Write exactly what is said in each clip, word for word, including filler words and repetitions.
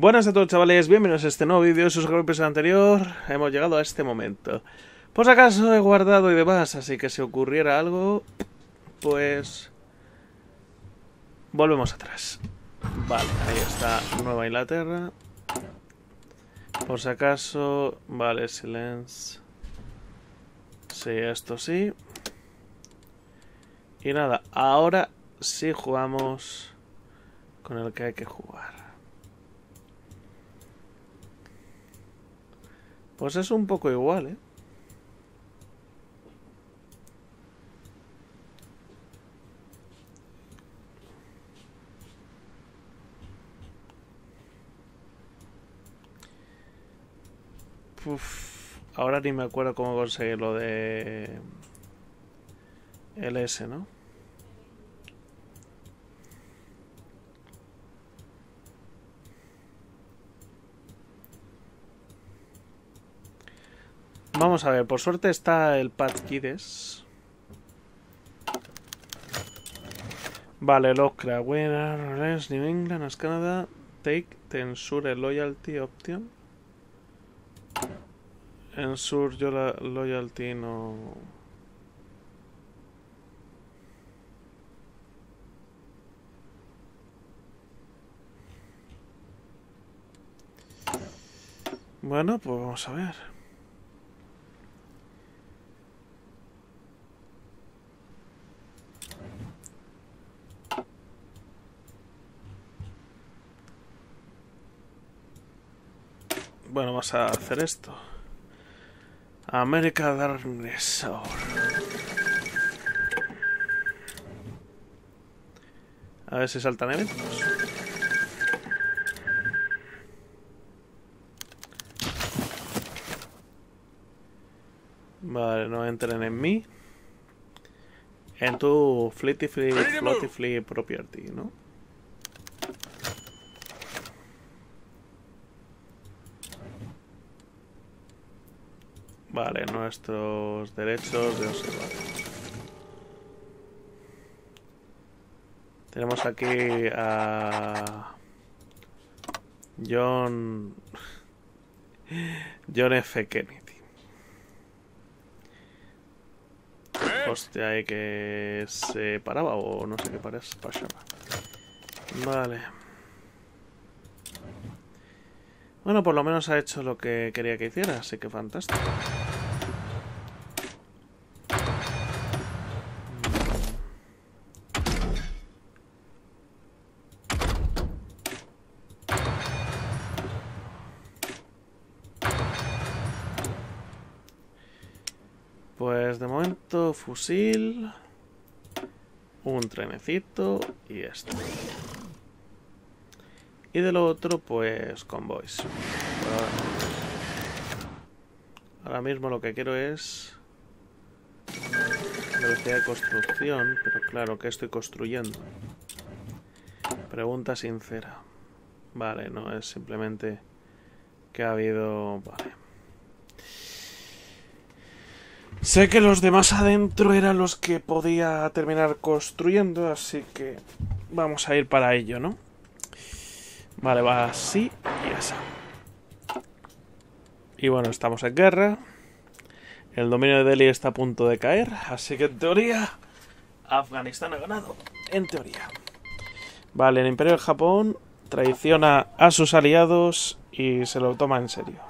Buenas a todos, chavales, bienvenidos a este nuevo vídeo. Si os gustó el episodio anterior, hemos llegado a este momento. Pues acaso he guardado y demás, así que si ocurriera algo, pues volvemos atrás. Vale, ahí está Nueva Inglaterra. Por si acaso, vale, silencio. Sí, esto sí. Y nada, ahora sí jugamos con el que hay que jugar. Pues es un poco igual, ¿eh? Uf, ahora ni me acuerdo cómo conseguir lo de L S, ¿no? Vamos a ver, por suerte está el Patch Kides. Vale, Locra, Winner, New England, Canadá, Take, Ensure Loyalty Option. Ensure yo la Loyalty no. Bueno, pues vamos a ver. Bueno, vamos a hacer esto. America Darkness. A ver si saltan eventos. Vale, no entren en mí. En tu Flitty Flip, Flitty Flip Property, ¿no? Vale, nuestros derechos de observar. Tenemos aquí a John John F. Kennedy. Hostia, hay que se paraba o no sé qué pasaba. Vale. Bueno, por lo menos ha hecho lo que quería que hiciera, así que fantástico. Pues de momento fusil, un trenecito y esto. Y de lo otro pues convoys. Ahora mismo lo que quiero es velocidad de construcción, pero claro, ¿qué estoy construyendo? Pregunta sincera. Vale, no, es simplemente que ha habido... Vale. Sé que los demás adentro eran los que podía terminar construyendo, así que vamos a ir para ello, ¿no? Vale, va así y así. Y bueno, estamos en guerra. El dominio de Delhi está a punto de caer, así que en teoría Afganistán ha ganado. En teoría. Vale, el Imperio del Japón traiciona a sus aliados y se lo toma en serio.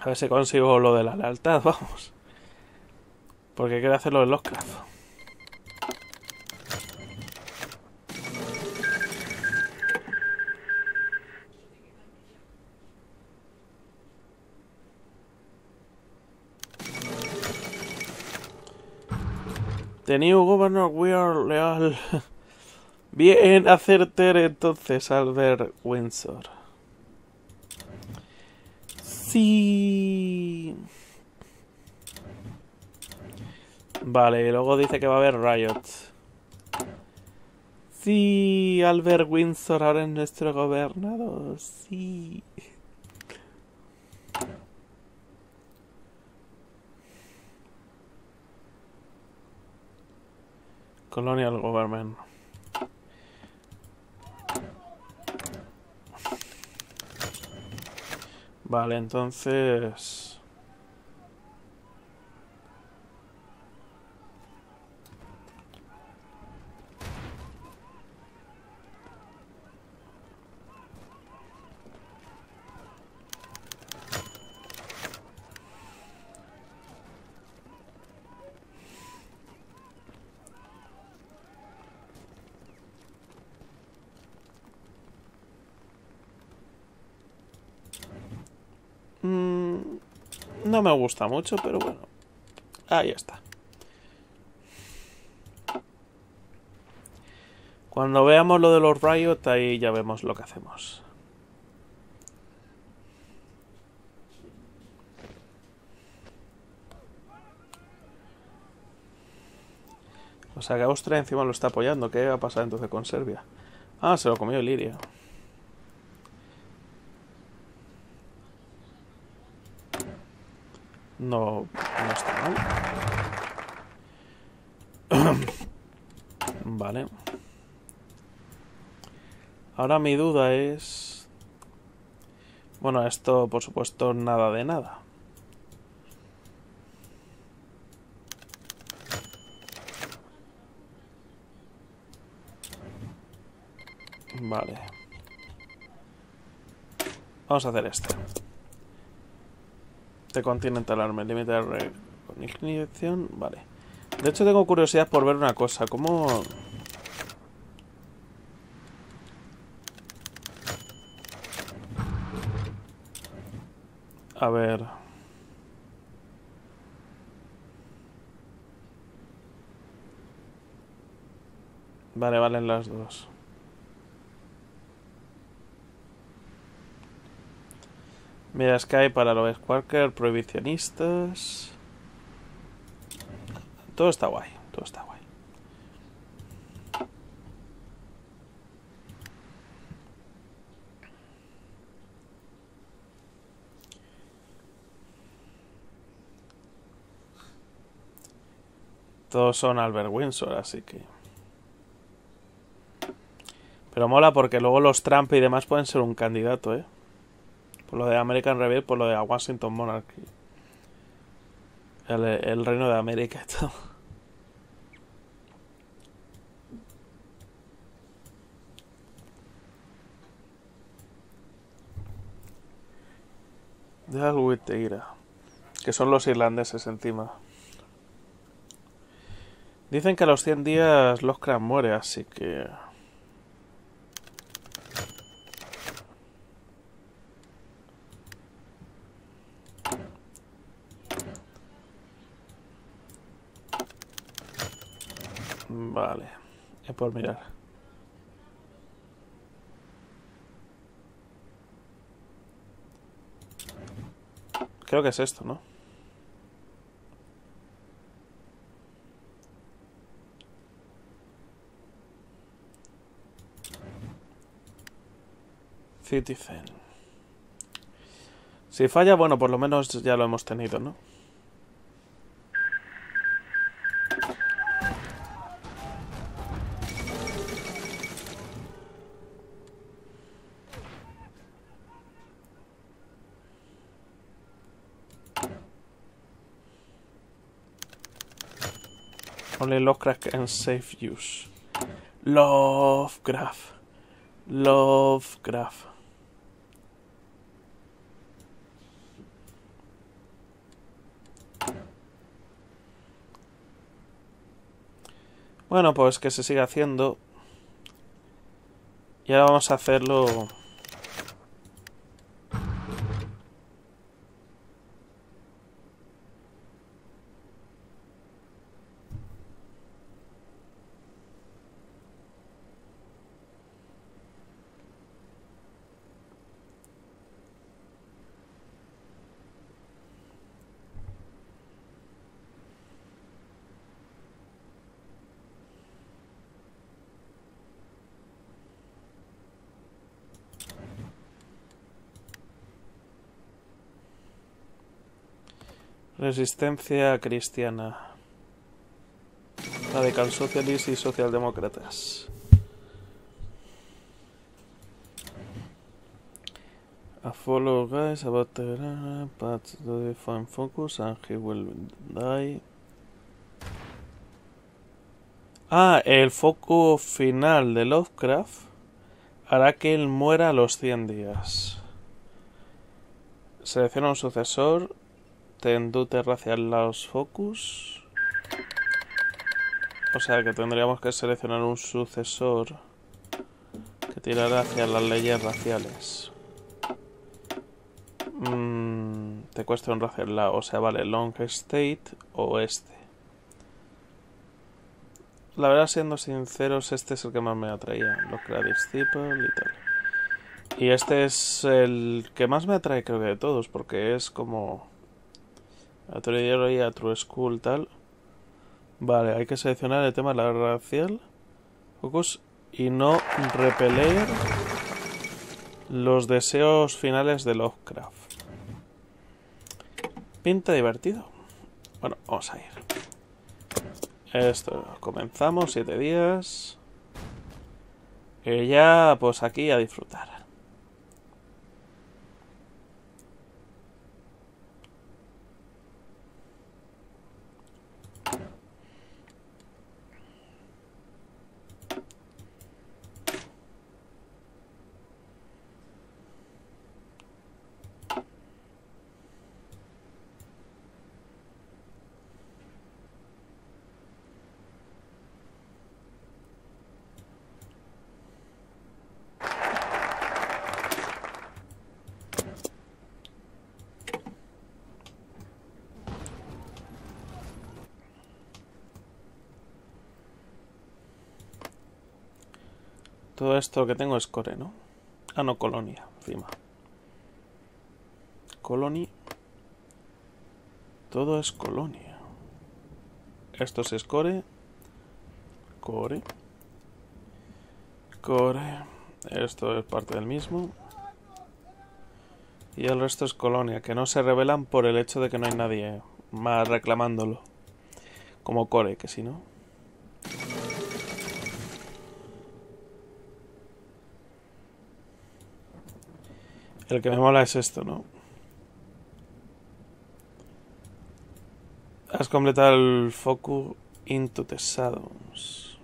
A ver si consigo lo de la lealtad, vamos. Porque quiero hacerlo en Lovecraft. The new governor, we are leal. Bien, acerté entonces, Albert Windsor. Sí. Vale, y luego dice que va a haber riot. Sí, Albert Windsor ahora es nuestro gobernador. Sí. Colonial Government. Vale, entonces... No me gusta mucho, pero bueno. Ahí está. Cuando veamos lo de los Riot, ahí ya vemos lo que hacemos. O sea que Austria encima lo está apoyando. ¿Qué va a pasar entonces con Serbia? Ah, se lo comió Liria. No, no está mal. Vale. Ahora mi duda es... Bueno, esto por supuesto nada de nada. Vale. Vamos a hacer esto. Continental Army, límite de ignición, vale. De hecho tengo curiosidad por ver una cosa, ¿cómo...? A ver... Vale, valen las dos. Mira, Sky para los Squarker, prohibicionistas. Todo está guay, todo está guay. Todos son Albert Windsor, así que... Pero mola porque luego los Trump y demás pueden ser un candidato, ¿eh? Por lo de American Rebel, por lo de Washington Monarchy. El, el Reino de América y todo. Deal with the Ira. Que son los irlandeses encima. Dicen que a los cien días Locra muere, así que... Vale, es por mirar. Creo que es esto, ¿no? Citizen. Si falla, bueno, por lo menos ya lo hemos tenido, ¿no? Lovecraft and safe use. Lovecraft. Lovecraft. Bueno, pues que se siga haciendo. Y ahora vamos a hacerlo. Resistencia cristiana. Radical Socialist y Socialdemócratas. A follow guys about the path to the fine focus and he will die. Ah, el foco final de Lovecraft hará que él muera a los cien días. Selecciona un sucesor. Tendute racial Laos Focus. O sea que tendríamos que seleccionar un sucesor que tirará hacia las leyes raciales. Mm, te cuesta un racial Laos. O sea, vale, Long State o este. La verdad, siendo sinceros, este es el que más me atraía. Los Cradis People y tal. Y este es el que más me atrae, creo que de todos, porque es como a True, True School, tal. Vale, hay que seleccionar el tema de la racial. Focus. Y no repeler los deseos finales de Lovecraft. Pinta divertido. Bueno, vamos a ir. Esto, comenzamos, siete días. Y ya, pues aquí a disfrutar. Todo esto que tengo es core, ¿no? Ah, no, colonia, encima. Colony. Todo es colonia. Esto sí es core. Core. Core. Esto es parte del mismo. Y el resto es colonia, que no se revelan por el hecho de que no hay nadie más reclamándolo. Como core, que si no. El que me mola es esto, ¿no? Has completado el focus into the shadows.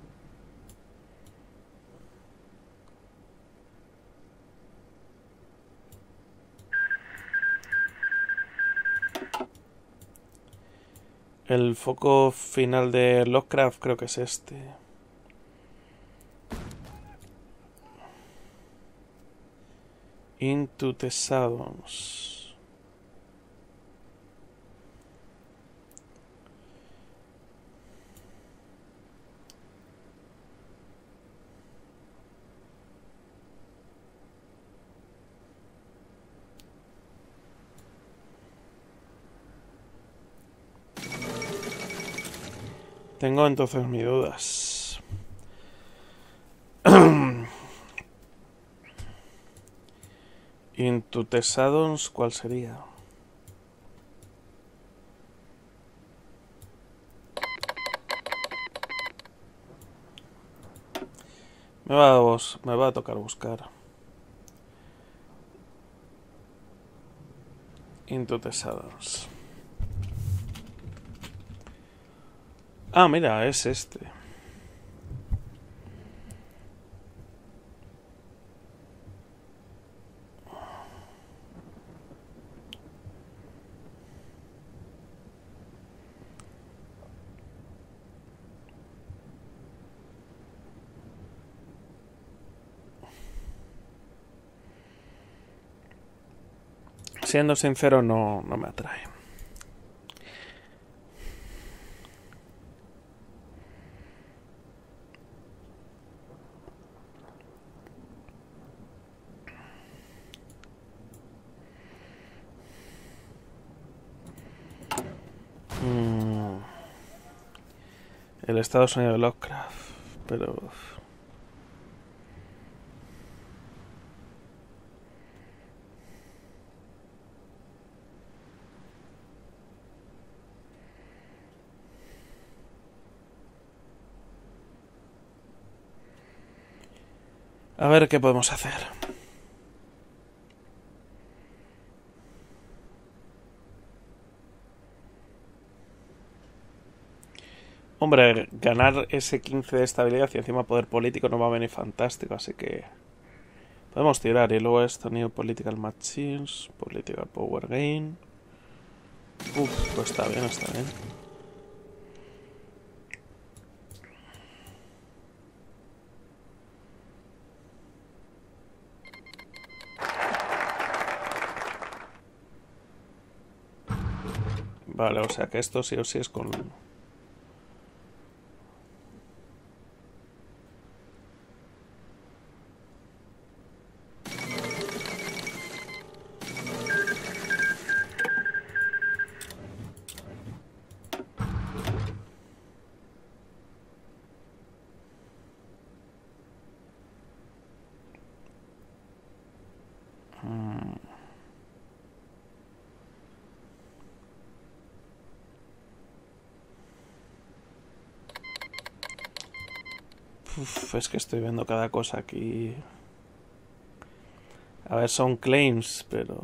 El foco final de Lovecraft creo que es este. Into the shadows. Tengo entonces mis dudas. Into the Shadows, ¿cuál sería? Me va a, vos, me va a tocar buscar. Into the Shadows. Ah, mira, es este. Siendo sincero, no, no me atrae. Mm. El estado sonido de Lovecraft, pero... A ver qué podemos hacer. Hombre, ganar ese quince de estabilidad y encima poder político no va a venir fantástico, así que podemos tirar. Y luego esto, New Political Machines, Political Power Gain. Uf, pues está bien, está bien. Vale, o sea que esto sí o sí es con... Uf, es que estoy viendo cada cosa aquí. A ver, son claims, pero...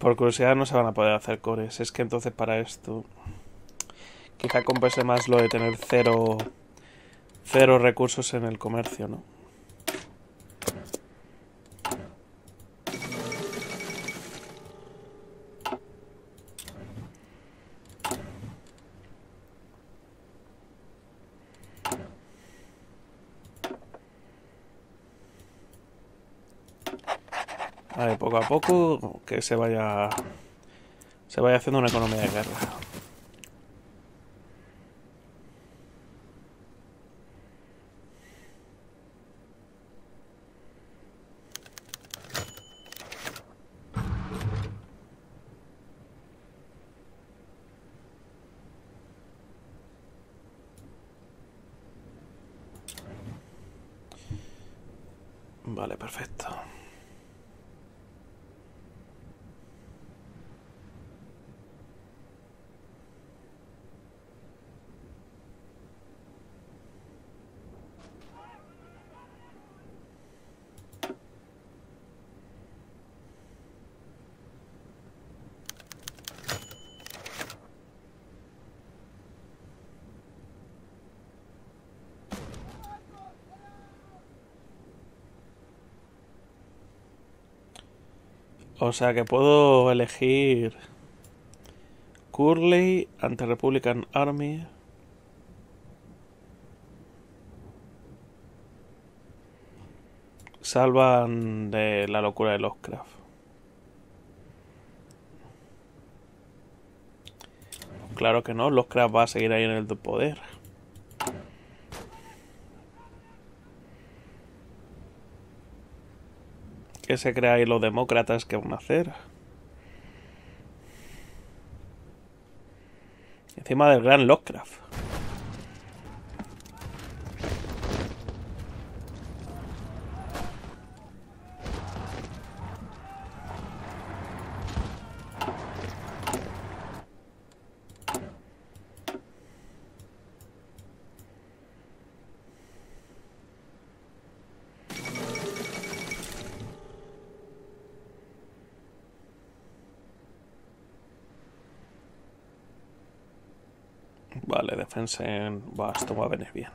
por curiosidad no se van a poder hacer cores. Es que entonces para esto... quizá compense más lo de tener cero... cero recursos en el comercio, ¿no? Vale, poco a poco que se vaya se vaya haciendo una economía de guerra. Vale, perfecto. O sea que puedo elegir Curley, Anti-Republican Army. Salvan de la locura de Lovecraft. Claro que no, Lovecraft va a seguir ahí en el poder. Que se crea ahí los demócratas que van a hacer. Encima del gran Lovecraft. Vale, defensa en... va, esto va a venir bien.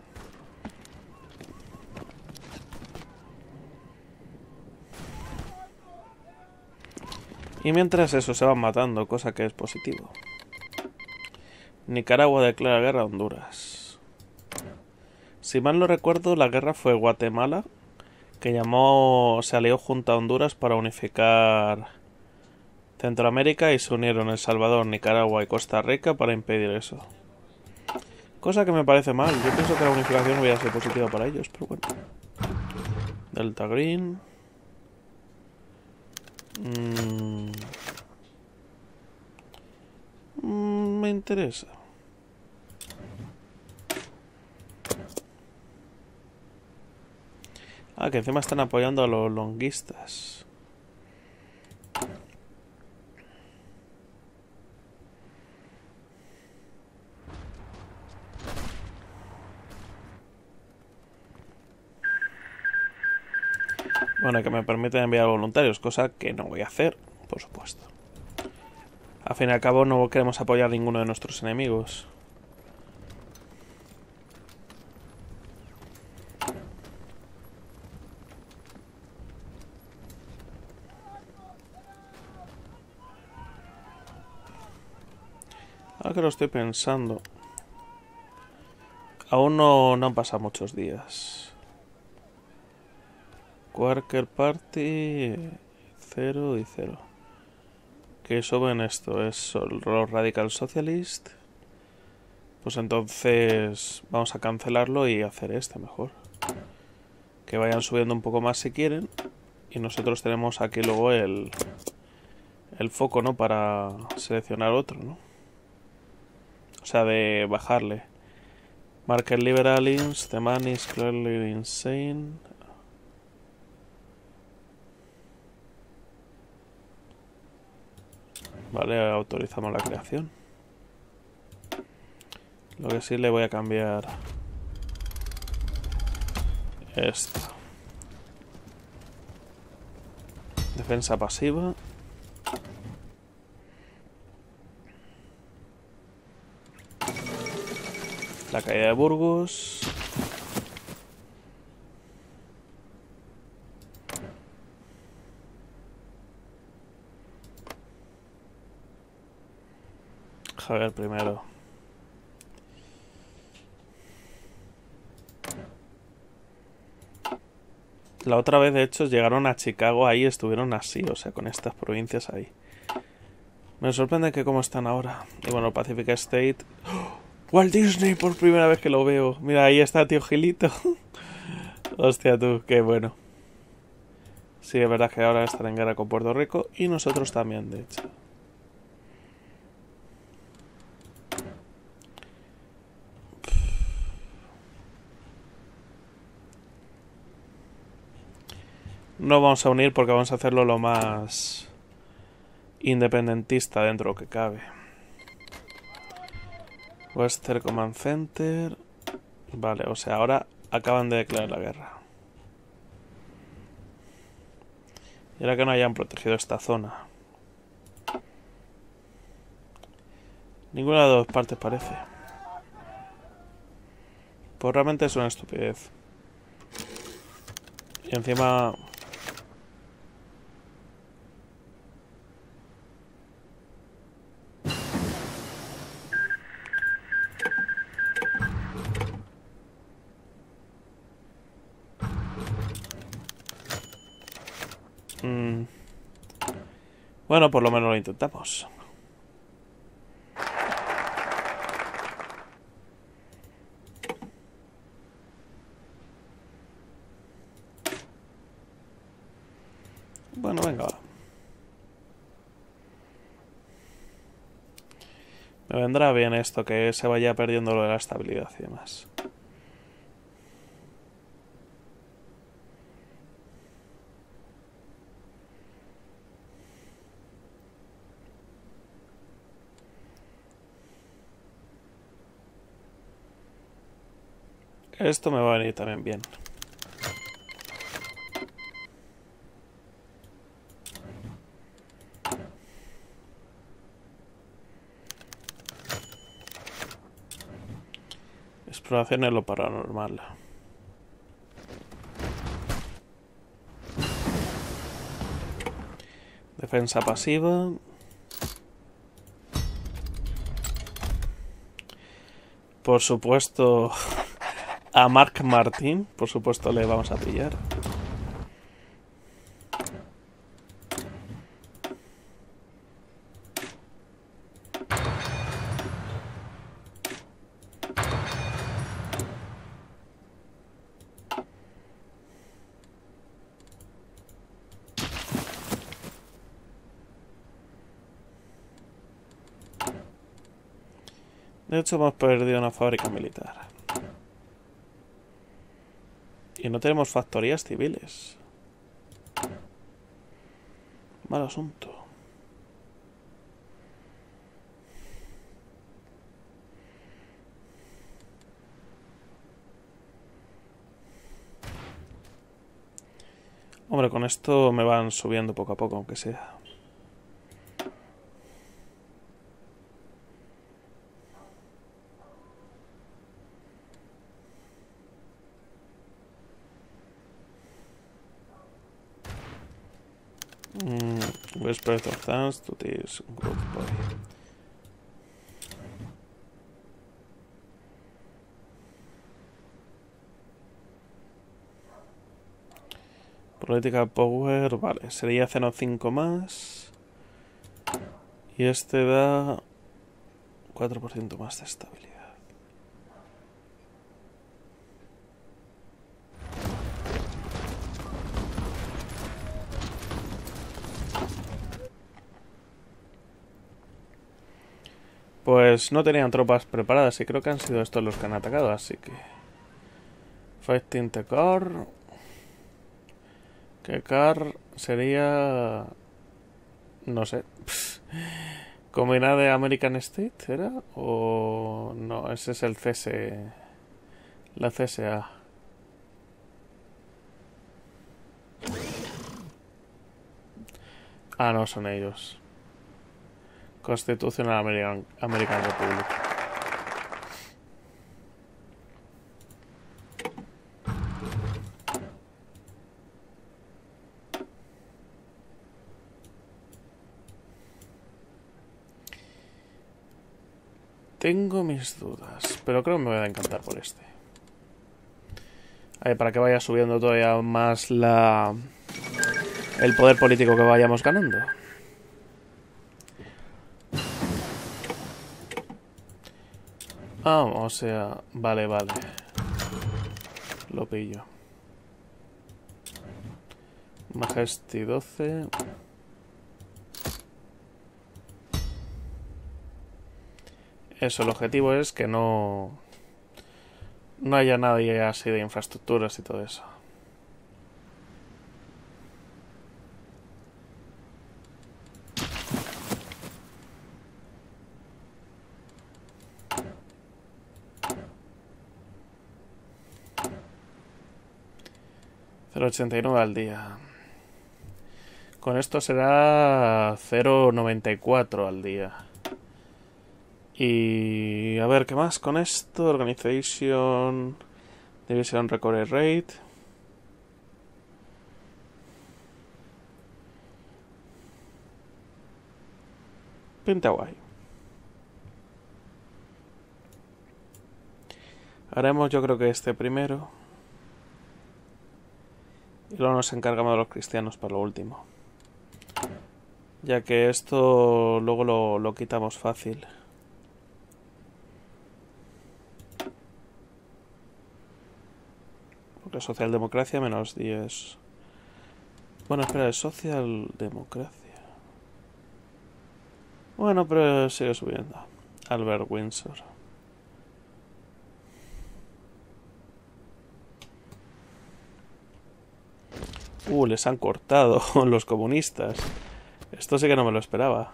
Y mientras eso, se van matando, cosa que es positivo. Nicaragua declara guerra a Honduras. Si mal no recuerdo, la guerra fue Guatemala, que llamó... se alió junto a Honduras para unificar Centroamérica y se unieron El Salvador, Nicaragua y Costa Rica para impedir eso. Cosa que me parece mal. Yo pienso que la unificación hubiera sido positiva para ellos, pero bueno. Delta Green. Mm. Mm, me interesa. Ah, que encima están apoyando a los longuistas. Bueno, que me permiten enviar voluntarios, cosa que no voy a hacer, por supuesto. Al fin y al cabo no queremos apoyar a ninguno de nuestros enemigos. Ahora que lo estoy pensando, aún no, no han pasado muchos días. Quarker Party cero y cero. ¿Qué suben esto? ¿Es los Radical Socialist? Pues entonces vamos a cancelarlo y hacer este mejor. Que vayan subiendo un poco más si quieren. Y nosotros tenemos aquí luego el, el foco, ¿no? Para seleccionar otro, ¿no? O sea, de bajarle. Market Liberalins, The Man is Clearly Insane. Vale, autorizamos la creación. Lo que sí le voy a cambiar esto. Defensa pasiva. La caída de Burgos. Javier primero. La otra vez, de hecho, llegaron a Chicago ahí, estuvieron así, o sea, con estas provincias ahí. Me sorprende que cómo están ahora. Y bueno, Pacific State... ¡Oh! Walt Disney, por primera vez que lo veo. Mira, ahí está tío Gilito. Hostia tú, qué bueno. Sí, es verdad que ahora están en guerra con Puerto Rico. Y nosotros también, de hecho. No vamos a unir porque vamos a hacerlo lo más independentista dentro de lo que cabe. Western Command Center. Vale, o sea, ahora acaban de declarar la guerra. Y ahora que no hayan protegido esta zona. Ninguna de las dos partes parece. Pues realmente es una estupidez. Y encima... Bueno, por lo menos lo intentamos. Bueno, venga. Me vendrá bien esto, que se vaya perdiendo lo de la estabilidad y demás. Esto me va a venir también bien. Exploración en lo paranormal. Defensa pasiva. Por supuesto... A Mark Martin, por supuesto, le vamos a pillar. De hecho, hemos perdido una fábrica militar. Y no tenemos factorías civiles. Mal asunto. Hombre, con esto me van subiendo poco a poco, aunque sea. Mm, Whisper of Thanks to this group body. Política Power, vale, sería cero coma cinco más. Y este da cuatro por ciento más de estabilidad. Pues no tenían tropas preparadas y creo que han sido estos los que han atacado, así que... Fighting the Car... Que Car sería... No sé. ¿Combinada de American State era? O... No, ese es el C S E... La C S A. Ah, no, son ellos. Constitutional American, American Republic. Tengo mis dudas, pero creo que me voy a encantar por este. A ver, para que vaya subiendo todavía más la... el poder político que vayamos ganando. Ah, o sea, vale, vale. Lo pillo. Majesty doce. Eso, el objetivo es que no... No haya nadie así de infraestructuras y todo eso. cero ochenta y nueve al día. Con esto será cero noventa y cuatro al día. Y a ver qué más con esto. Organization, Division Recovery Rate. Pinta guay. Haremos yo creo que este primero. Y luego nos encargamos de los cristianos para lo último. Ya que esto luego lo, lo quitamos fácil. Porque socialdemocracia menos diez. Bueno, espera, es socialdemocracia. Bueno, pero sigue subiendo. Albert Windsor. Uh, les han cortado los comunistas. Esto sí que no me lo esperaba.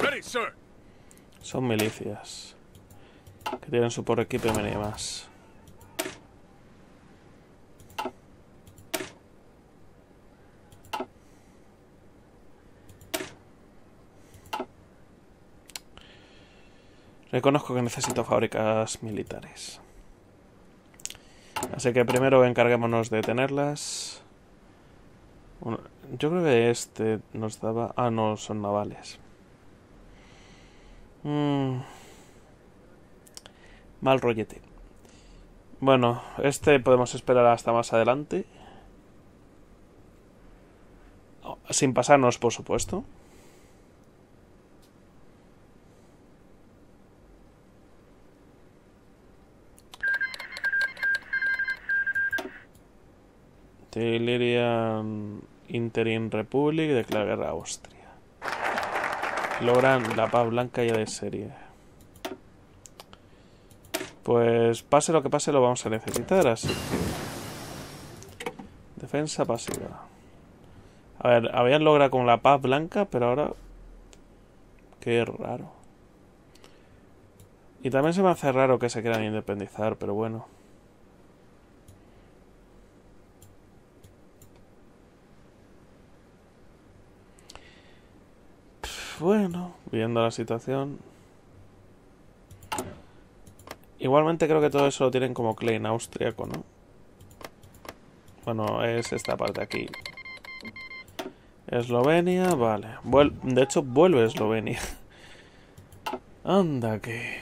Ready, sir. Son milicias que tienen su por equipo y más. Reconozco que necesito fábricas militares. Así que primero encarguémonos de tenerlas. Bueno, yo creo que este nos daba... Ah, no, son navales. Mm. Mal rollete. Bueno, este podemos esperar hasta más adelante. Sin pasarnos, por supuesto. Illyrian Interim Republic declara guerra a Austria. Logran la paz blanca ya de serie. Pues pase lo que pase lo vamos a necesitar, así que... Defensa pasiva. A ver, habían logrado con la paz blanca, pero ahora... Qué raro. Y también se me hace raro que se quieran independizar, pero bueno. Bueno, viendo la situación. Igualmente creo que todo eso lo tienen como claim austriaco, ¿no? Bueno, es esta parte aquí. Eslovenia, vale. Vuel- de hecho, vuelve a Eslovenia. Anda que...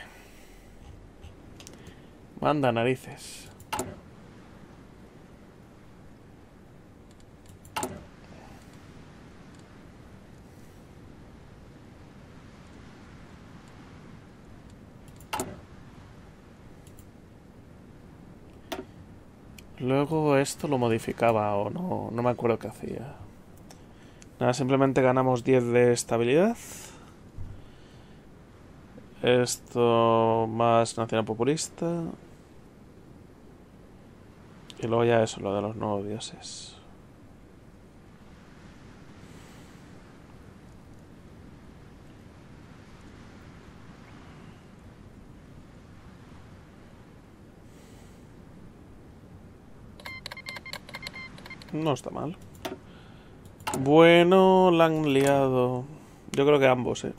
Manda narices. Luego esto lo modificaba o no, no me acuerdo qué hacía. Nada, simplemente ganamos diez de estabilidad. Esto más nacional populista. Y luego ya eso, lo de los nuevos dioses. No está mal. Bueno, la han liado. Yo creo que ambos, eh.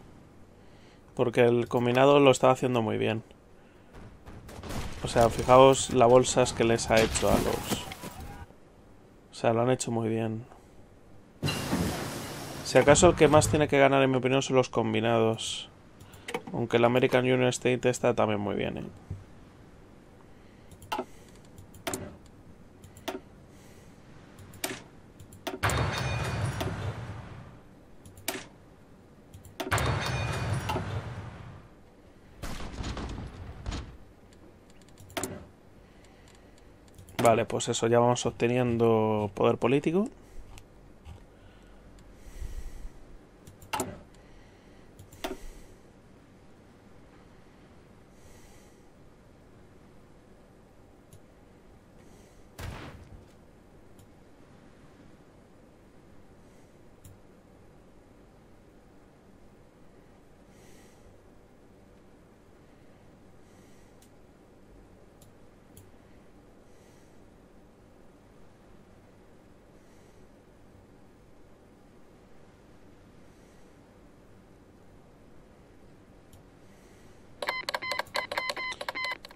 Porque el combinado lo estaba haciendo muy bien. O sea, fijaos las bolsas que les ha hecho a los... O sea, lo han hecho muy bien. Si acaso el que más tiene que ganar, en mi opinión, son los combinados. Aunque el American Union State está también muy bien, eh. Vale, pues eso, ya vamos obteniendo poder político.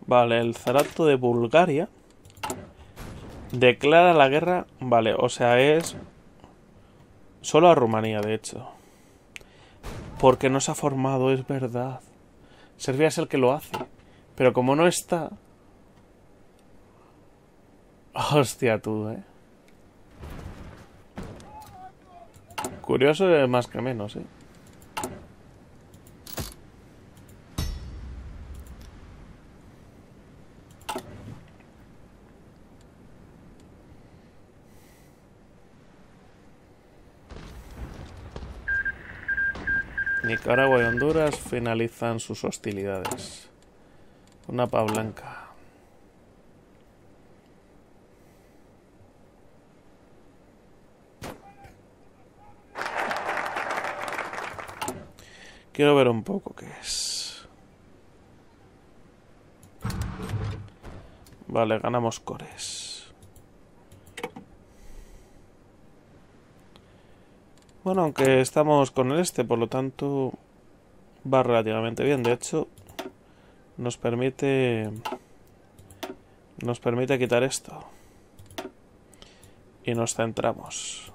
Vale, el zarato de Bulgaria declara la guerra... Vale, o sea, es... Solo a Rumanía, de hecho. Porque no se ha formado, es verdad. Serbia es el que lo hace. Pero como no está... Hostia, tú, eh. Curioso es más que menos, eh. Nicaragua y Honduras finalizan sus hostilidades. Una paz blanca. Quiero ver un poco qué es. Vale, ganamos cores. Bueno, aunque estamos con el este, por lo tanto va relativamente bien. De hecho, nos permite nos permite quitar esto. Y nos centramos.